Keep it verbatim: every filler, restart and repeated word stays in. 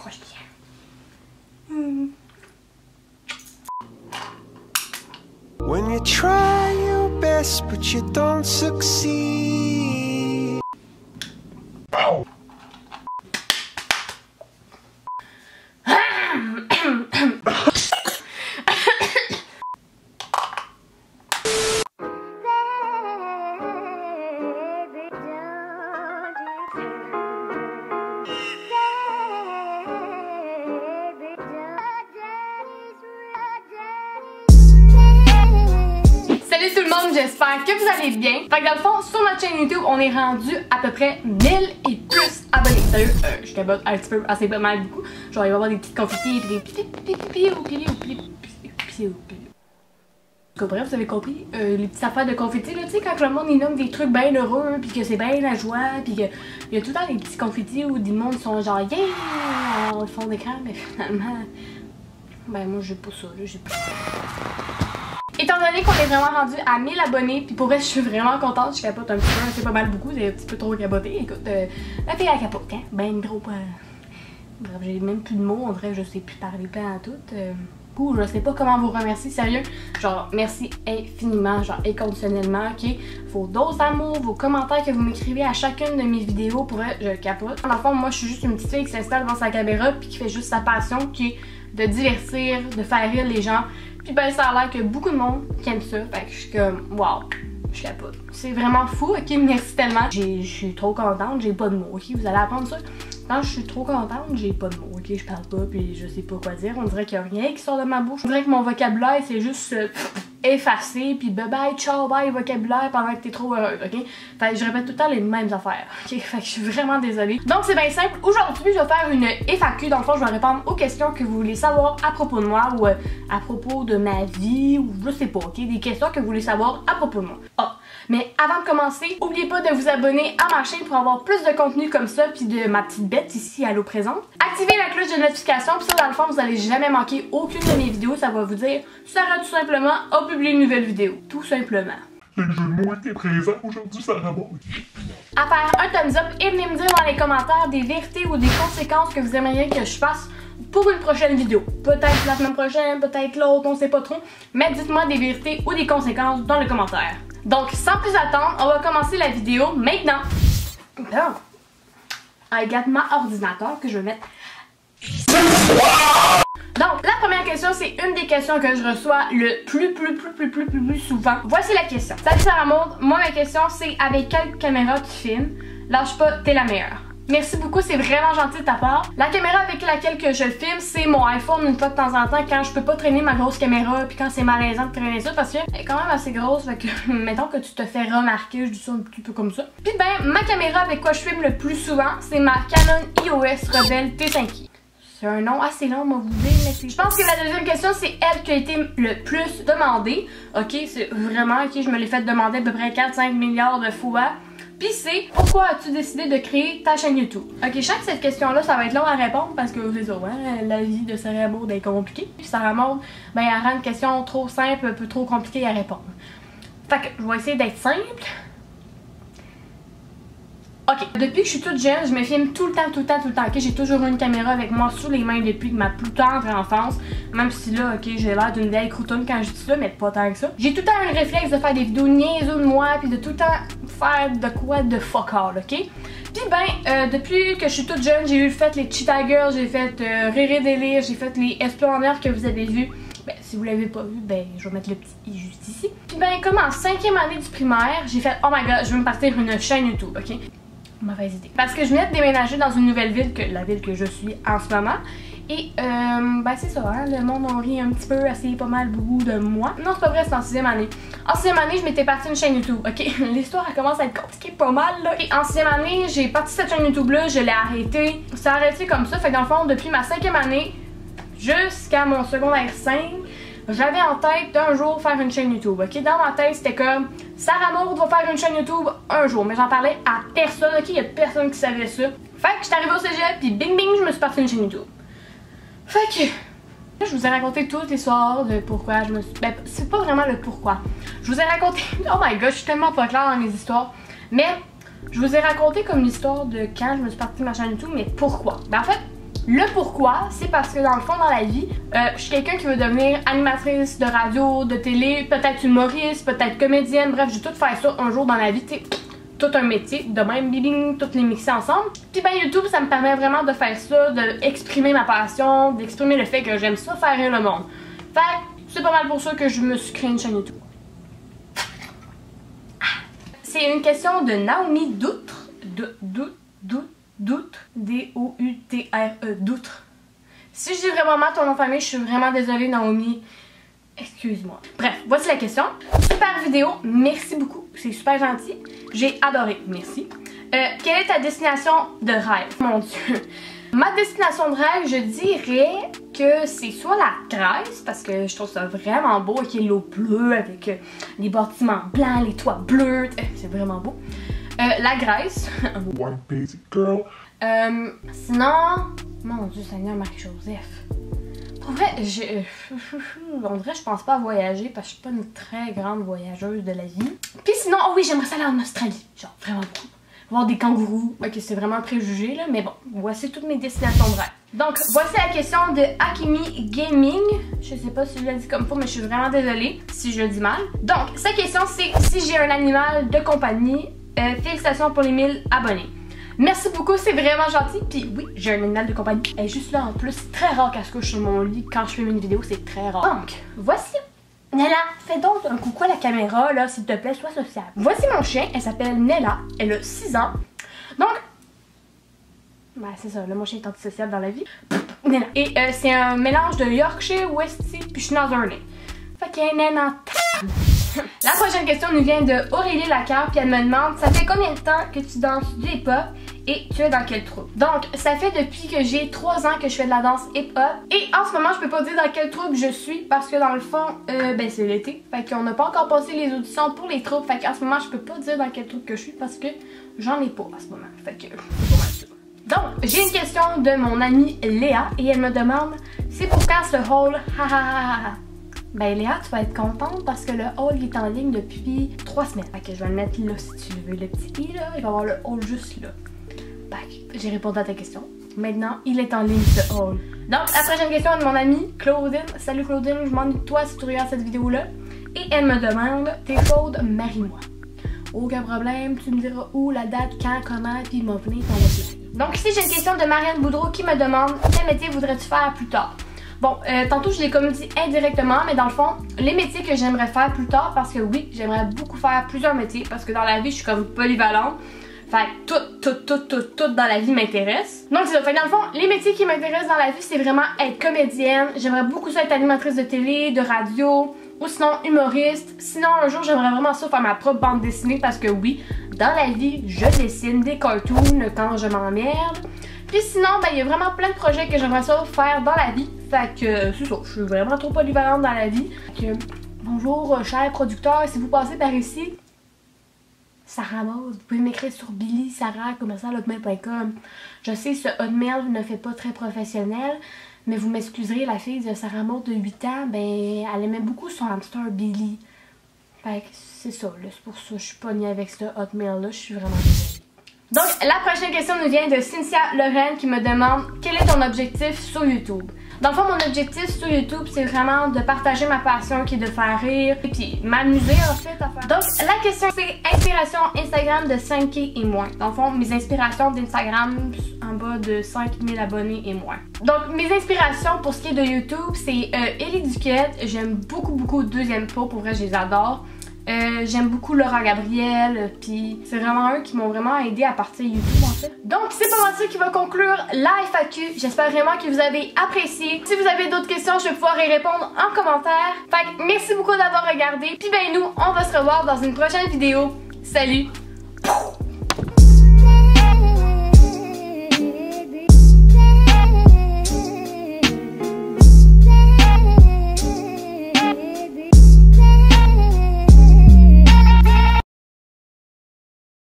proche d'hier. Mm. When you try your best but you don't succeed. Oh. J'espère que vous allez bien. Fait que dans le fond, sur notre chaîne YouTube, on est rendu à peu près mille et plus abonnés. Sérieux, euh, je te botte un petit peu, assez pas mal beaucoup. Genre, il va y avoir des petites confettis, des pipi, pipi, pipi, pipi, pipi, pipi, pipi. Bref, vous avez compris, euh, les petites affaires de confettis, là, tu sais, quand le monde, il nomme des trucs bien heureux, pis que c'est bien la joie, pis que il y a tout le temps des petits confettis où des monde sont genre, yeah, on le fond d'écran, mais finalement, ben moi, j'ai pas ça, là, j'ai plus ça. Étant donné qu'on est vraiment rendu à mille abonnés, puis pour vrai, je suis vraiment contente, je capote un petit peu, c'est pas mal beaucoup, c'est un petit peu trop capoté. Écoute, euh, la fille à capote, hein? Ben gros, euh... bref, j'ai même plus de mots, en vrai, je sais plus parler plein à tout. Euh... Ouh, je sais pas comment vous remercier, sérieux. Genre, merci infiniment, genre, inconditionnellement, ok? Vos doses d'amour, vos commentaires que vous m'écrivez à chacune de mes vidéos, pour vrai, je capote. En fond, moi, je suis juste une petite fille qui s'installe devant sa caméra, puis qui fait juste sa passion, qui est de divertir, de faire rire les gens. Puis ben ça a l'air que beaucoup de monde qui aime ça, fait que je suis comme waouh, je capote. C'est vraiment fou, ok, merci tellement. Je suis trop contente, j'ai pas de mots, ok, vous allez apprendre ça. Quand je suis trop contente, j'ai pas de mots, ok, je parle pas puis je sais pas quoi dire, on dirait qu'il y a rien qui sort de ma bouche. On dirait que mon vocabulaire c'est juste euh, effacé, puis bye bye, ciao, bye vocabulaire pendant que t'es trop heureux, ok? Fait que je répète tout le temps les mêmes affaires, ok? Fait que je suis vraiment désolée. Donc c'est bien simple, aujourd'hui je vais faire une F A Q, dans le fond je vais répondre aux questions que vous voulez savoir à propos de moi ou euh, à propos de ma vie ou je sais pas, ok? Des questions que vous voulez savoir à propos de moi. Ah! Mais avant de commencer, n'oubliez pas de vous abonner à ma chaîne pour avoir plus de contenu comme ça, puis de ma petite bête ici à l'eau présente. Activez la cloche de notification, puis ça dans le fond vous allez jamais manquer aucune de mes vidéos, ça va vous dire Sarah tout simplement a publié une nouvelle vidéo, tout simplement. Le jeu de mots était présent aujourd'hui, Sarah-Maude. À faire un thumbs up et venez me dire dans les commentaires des vérités ou des conséquences que vous aimeriez que je fasse pour une prochaine vidéo. Peut-être la semaine prochaine, peut-être l'autre, on sait pas trop, mais dites-moi des vérités ou des conséquences dans les commentaires. Donc, sans plus attendre, on va commencer la vidéo maintenant. Donc, I got my ordinateur que je vais mettre. Donc, la première question, c'est une des questions que je reçois le plus, plus, plus, plus, plus, plus, plus souvent. Voici la question. Salut Sarah-Maude, moi ma question c'est avec quelle caméra tu filmes? Lâche pas, t'es la meilleure. Merci beaucoup, c'est vraiment gentil de ta part. La caméra avec laquelle que je filme, c'est mon iPhone une fois de temps en temps quand je peux pas traîner ma grosse caméra puis quand c'est malaisant de traîner ça parce que elle est quand même assez grosse, fait que mettons que tu te fais remarquer, je dis ça un petit peu comme ça. Puis ben, ma caméra avec quoi je filme le plus souvent, c'est ma Canon E O S Rebel T cinq i. C'est un nom assez long, moi vous dire, mais je pense que la deuxième question, c'est elle qui a été le plus demandée. Ok, c'est vraiment, ok, je me l'ai fait demander à peu près quatre à cinq milliards de fois. Pis c'est, pourquoi as-tu décidé de créer ta chaîne YouTube? Ok, je sais que cette question-là, ça va être long à répondre parce que c'est ça, hein, la vie de Sarah-Maude est compliquée. Puis Sarah-Maude, ben, elle rend une question trop simple, un peu trop compliquée à répondre. Fait que je vais essayer d'être simple. Ok, depuis que je suis toute jeune, je me filme tout le temps, tout le temps, tout le temps. Ok, j'ai toujours une caméra avec moi sous les mains depuis ma plus tendre enfance. Même si là, ok, j'ai l'air d'une vieille croutonne quand je dis ça, mais pas tant que ça. J'ai tout le temps un réflexe de faire des vidéos niaiseuses de moi, puis de tout le temps faire de quoi de fuck all, ok? Puis ben, euh, depuis que je suis toute jeune, j'ai eu fait les Cheetah Girls, j'ai fait euh, Riré Délire, j'ai fait les Esplanadeurs que vous avez vus. Ben, si vous l'avez pas vu, ben, je vais mettre le petit i juste ici. Puis ben, comme en cinquième année du primaire, j'ai fait oh my god, je veux me partir une chaîne YouTube, ok? Mauvaise idée. Parce que je venais de déménager dans une nouvelle ville, que la ville que je suis en ce moment. Et euh, ben c'est ça, hein, le monde en rit un petit peu, assez pas mal beaucoup de moi. Non, c'est pas vrai, c'est en sixième année. En sixième année, je m'étais partie une chaîne YouTube, ok? L'histoire, elle commence à être compliquée pas mal, là. Et en sixième année, j'ai parti cette chaîne YouTube-là, je l'ai arrêtée. Ça a arrêté comme ça, fait que dans le fond, depuis ma cinquième année jusqu'à mon secondaire cinq, j'avais en tête d'un jour faire une chaîne YouTube, ok? Dans ma tête, c'était comme Sarah-Maude va faire une chaîne YouTube un jour, mais j'en parlais à personne, ok? Il y a personne qui savait ça. Fait que j'étais arrivée au cégep, puis bing bing, je me suis partie une chaîne YouTube. Fait que je vous ai raconté toute l'histoire de pourquoi je me suis... Ben, c'est pas vraiment le pourquoi. Je vous ai raconté... Oh my god, je suis tellement pas claire dans mes histoires. Mais je vous ai raconté comme l'histoire de quand je me suis partie de ma chaîne YouTube, mais pourquoi? Ben en fait, Le pourquoi, c'est parce que dans le fond, dans la vie, euh, je suis quelqu'un qui veut devenir animatrice de radio, de télé, peut-être humoriste, peut-être comédienne, bref, je vais tout faire ça un jour dans la vie, tu sais, tout un métier, de même, bibing, toutes les mixer ensemble. Puis ben YouTube, ça me permet vraiment de faire ça, d'exprimer ma passion, d'exprimer le fait que j'aime ça faire rire le monde. Fait que c'est pas mal pour ça que je me suis créé une chaîne YouTube. C'est une question de Naomi Doutre, de, Doutre, Doutre, Doutre, D O U T R E, Doutre. Si je dis vraiment mal ton nom de famille, je suis vraiment désolée Naomi, excuse-moi. Bref, voici la question. Super vidéo, merci beaucoup, c'est super gentil, j'ai adoré, merci. Euh, quelle est ta destination de rêve? Mon Dieu! Ma destination de rêve, je dirais que c'est soit la Grèce, parce que je trouve ça vraiment beau, avec l'eau bleue, avec les bâtiments blancs, les toits bleus, c'est vraiment beau. Euh, la Grèce. One Piece Girl. Euh, sinon, mon Dieu Seigneur Marc-Joseph. Pour vrai, je... on dirait que je pense pas à voyager parce que je suis pas une très grande voyageuse de la vie. Puis sinon, oh oui, j'aimerais ça aller en Australie, genre vraiment beaucoup. Voir des kangourous. Ok, c'est vraiment un préjugé là, mais bon, voici toutes mes destinations de rêve. Donc, voici la question de Hakimi Gaming. Je sais pas si je l'ai dit comme faut, mais je suis vraiment désolée si je le dis mal. Donc, sa question c'est si j'ai un animal de compagnie, euh, félicitations pour les mille abonnés. Merci beaucoup, c'est vraiment gentil. Puis oui, j'ai un animal de compagnie. Elle est juste là en plus, c'est très rare qu'elle se couche sur mon lit quand je filme une vidéo, c'est très rare. Donc, voici. Nella, fais donc un coucou à la caméra, là, s'il te plaît, sois sociable. Voici mon chien, elle s'appelle Nella, elle a six ans. Donc, bah ben, c'est ça, là, mon chien est antisocial dans la vie. Nella. Et euh, c'est un mélange de Yorkshire, Westie, puis Schnauzer. Fait qu'elle est en t... La prochaine question nous vient de Aurélie Lacard, puis elle me demande, ça fait combien de temps que tu danses du hip-hop et tu es dans quel troupe? Donc, ça fait depuis que j'ai trois ans que je fais de la danse hip-hop. Et en ce moment, je peux pas dire dans quel troupe je suis parce que dans le fond, euh, ben c'est l'été. Fait qu'on n'a pas encore passé les auditions pour les troupes. Fait qu'en ce moment, je peux pas dire dans quel troupe que je suis parce que j'en ai pas en ce moment. Fait que... Donc, j'ai une question de mon amie Léa et elle me demande, c'est pour quand ce haul? Ha Ben Léa, tu vas être contente parce que le haul il est en ligne depuis trois semaines. Fait que je vais le mettre là si tu veux. Le petit i là, il va avoir le haul juste là. J'ai répondu à ta question. Maintenant, il est en ligne ce haul. Donc, la prochaine question est de mon amie Claudine. Salut Claudine, je m'ennuie de toi si tu regardes cette vidéo-là. Et elle me demande, t'es chaude, marie-moi. Aucun problème, tu me diras où, la date, quand, comment, puis m'a venir ton message. Donc ici, j'ai une question de Marianne Boudreau qui me demande, quel métier voudrais-tu faire plus tard? Bon, euh, tantôt je l'ai comme dit indirectement, mais dans le fond, les métiers que j'aimerais faire plus tard, parce que oui, j'aimerais beaucoup faire plusieurs métiers, parce que dans la vie, je suis comme polyvalente. Fait que tout, tout, tout, tout, tout dans la vie m'intéresse. Donc c'est ça, fait que dans le fond, les métiers qui m'intéressent dans la vie, c'est vraiment être comédienne. J'aimerais beaucoup ça être animatrice de télé, de radio, ou sinon humoriste. Sinon un jour, j'aimerais vraiment ça faire ma propre bande dessinée parce que oui, dans la vie, je dessine des cartoons quand je m'emmerde. Puis sinon, ben il y a vraiment plein de projets que j'aimerais ça faire dans la vie. Fait que c'est ça, je suis vraiment trop polyvalente dans la vie. Fait que, bonjour cher producteur, si vous passez par ici, Sarah-Maude, vous pouvez m'écrire sur Billy, Sarah, commercial, hotmail point com. Je sais, ce hotmail ne fait pas très professionnel, mais vous m'excuserez, la fille de Sarah-Maude de huit ans, ben, elle aimait beaucoup son hamster Billy. Fait que c'est ça, c'est pour ça que je suis pognée avec ce hotmail-là, je suis vraiment désolée. Donc, la prochaine question nous vient de Cynthia Lorraine qui me demande « Quel est ton objectif sur YouTube? » Dans le fond, mon objectif sur YouTube, c'est vraiment de partager ma passion qui est de faire rire et puis m'amuser en fait à faire. Donc, la question c'est inspiration Instagram de cinq K et moins. Dans le fond, mes inspirations d'Instagram en bas de cinq mille abonnés et moins. Donc, mes inspirations pour ce qui est de YouTube, c'est euh, Ellie Duquette. J'aime beaucoup, beaucoup Deuxième Peau. Pour vrai, je les adore. Euh, J'aime beaucoup Laura Gabriel, puis c'est vraiment eux qui m'ont vraiment aidé à partir YouTube en fait. Donc c'est pas mal ça qui va conclure la F A Q. J'espère vraiment que vous avez apprécié. Si vous avez d'autres questions, je vais pouvoir y répondre en commentaire. Fait que merci beaucoup d'avoir regardé. Puis ben nous, on va se revoir dans une prochaine vidéo. Salut!